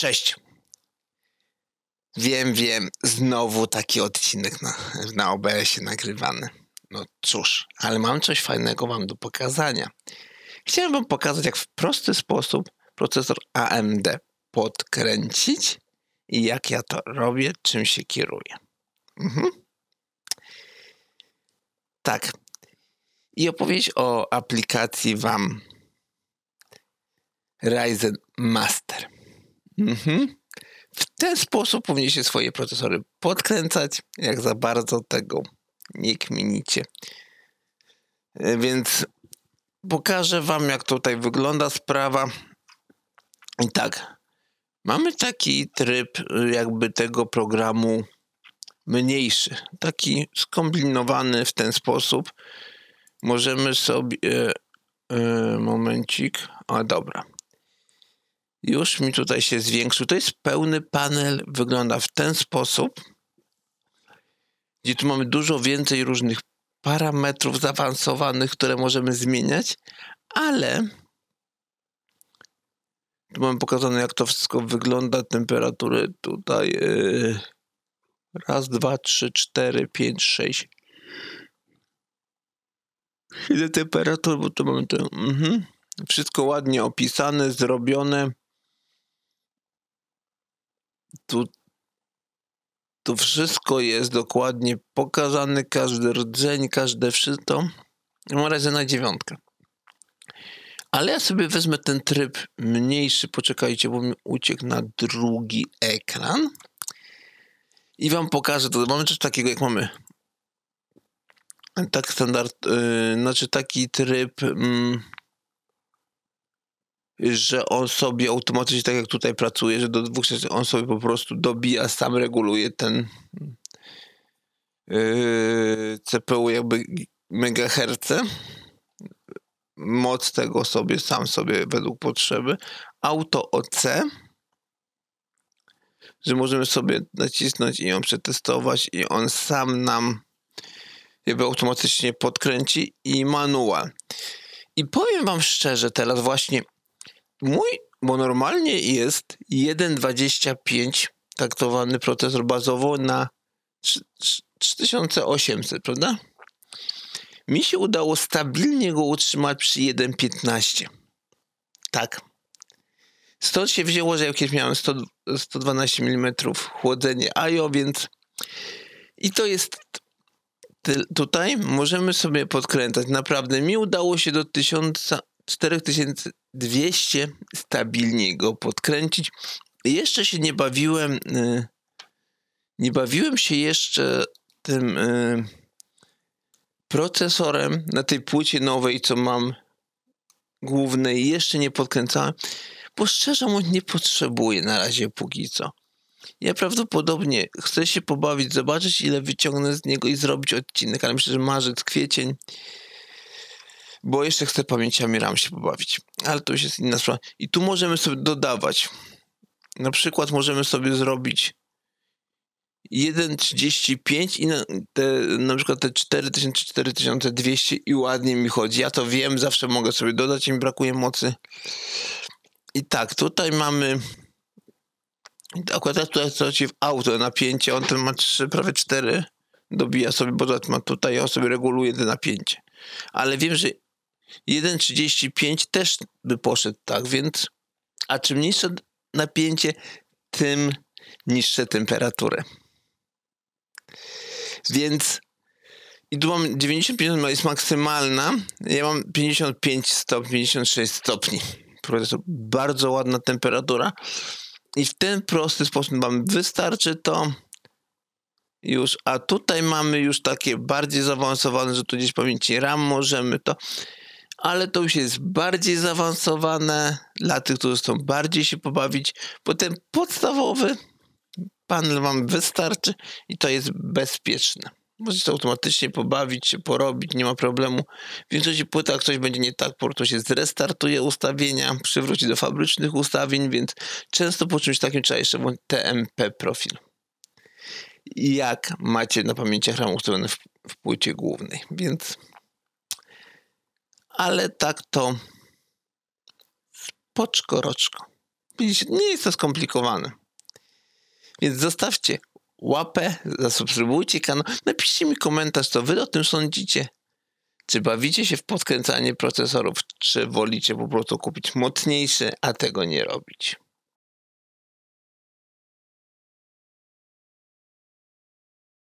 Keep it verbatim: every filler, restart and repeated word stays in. Cześć. Wiem, wiem, znowu taki odcinek na, na O B S-ie nagrywany. No cóż, ale mam coś fajnego wam do pokazania. Chciałem wam pokazać, jak w prosty sposób procesor A M D podkręcić i jak ja to robię, czym się kieruję. Mhm. Tak. I opowiedzieć o aplikacji wam Ryzen Master. Mhm. W ten sposób powinniście swoje procesory podkręcać, jak za bardzo tego nie kminicie. Więc pokażę wam, jak tutaj wygląda sprawa. I tak, mamy taki tryb jakby tego programu mniejszy, taki skombinowany w ten sposób. Możemy sobie, e, e, momencik, a dobra. Już mi tutaj się zwiększył. To jest pełny panel, wygląda w ten sposób, gdzie tu mamy dużo więcej różnych parametrów zaawansowanych, które możemy zmieniać, ale tu mam pokazane, jak to wszystko wygląda, temperatury tutaj yy, raz, dwa, trzy, cztery, pięć, sześć. Ile temperatur, bo tu mamy to, mhm. Wszystko ładnie opisane, zrobione. Tu, tu wszystko jest dokładnie pokazane, każdy rdzeń, każde wszystko. Mam razy na dziewiątkę. Ale ja sobie wezmę ten tryb mniejszy, poczekajcie, bo mi uciekł na drugi ekran. I wam pokażę to. Mamy coś takiego, jak mamy tak standard, yy, znaczy taki tryb... Yy, że on sobie automatycznie, tak jak tutaj pracuje, że do dwóch on sobie po prostu dobija, sam reguluje ten yy, C P U jakby megaherce. Moc tego sobie, sam sobie według potrzeby. Auto O C, że możemy sobie nacisnąć i ją przetestować i on sam nam jakby automatycznie podkręci, i manual. I powiem wam szczerze teraz właśnie, mój, bo normalnie jest jeden przecinek dwadzieścia pięć taktowany procesor bazowo na trzy tysiące osiemset, prawda? Mi się udało stabilnie go utrzymać przy jeden przecinek piętnaście. Tak. Stąd się wzięło, że ja kiedyś miałem sto dwanaście milimetrów chłodzenie I O, więc... I to jest... Tutaj możemy sobie podkręcać. Naprawdę mi udało się do tysiąca... cztery tysiące dwieście stabilnie go podkręcić. Jeszcze się nie bawiłem, yy, nie bawiłem się jeszcze tym yy, procesorem na tej płycie nowej, co mam głównej. Jeszcze nie podkręcałem, bo szczerze mówiąc nie potrzebuję na razie póki co. Ja prawdopodobnie chcę się pobawić, zobaczyć ile wyciągnę z niego i zrobić odcinek, ale myślę, że marzec, kwiecień. Bo jeszcze chcę pamięciami RAM się pobawić. Ale to już jest inna sprawa. I tu możemy sobie dodawać. Na przykład możemy sobie zrobić jeden przecinek trzydzieści pięć i na, te, na przykład te cztery tysiące, cztery tysiące dwieście i ładnie mi chodzi. Ja to wiem, zawsze mogę sobie dodać, mi brakuje mocy. I tak, tutaj mamy... Akurat tutaj straci w auto napięcie, on ten ma trzy, prawie cztery. Dobija sobie, bo ma tutaj, on sobie reguluje to napięcie. Ale wiem, że jeden przecinek trzydzieści pięć też by poszedł tak, więc a czym niższe napięcie, tym niższe temperatury. Więc i tu mam dziewięćdziesiąt pięć, jest maksymalna, ja mam pięćdziesiąt pięć stopni, pięćdziesiąt sześć stopni. Bardzo ładna temperatura i w ten prosty sposób wam wystarczy to. Już, a tutaj mamy już takie bardziej zaawansowane, że tu gdzieś pamięci RAM możemy to, ale to już jest bardziej zaawansowane dla tych, którzy chcą bardziej się pobawić, bo ten podstawowy panel wam wystarczy i to jest bezpieczne. Możecie automatycznie pobawić się, porobić, nie ma problemu. W większości płyta, jak coś będzie nie tak, po prostu się zrestartuje ustawienia, przywróci do fabrycznych ustawień, więc często po czymś takim trzeba jeszcze włączyć T M P profil. Jak macie na pamięciach RAM ustawione w, w płycie głównej, więc ale tak to spoczko roczko. nie jest to skomplikowane. Więc zostawcie łapę, zasubskrybujcie kanał, napiszcie mi komentarz, co wy o tym sądzicie. Czy bawicie się w podkręcanie procesorów, czy wolicie po prostu kupić mocniejszy, a tego nie robić.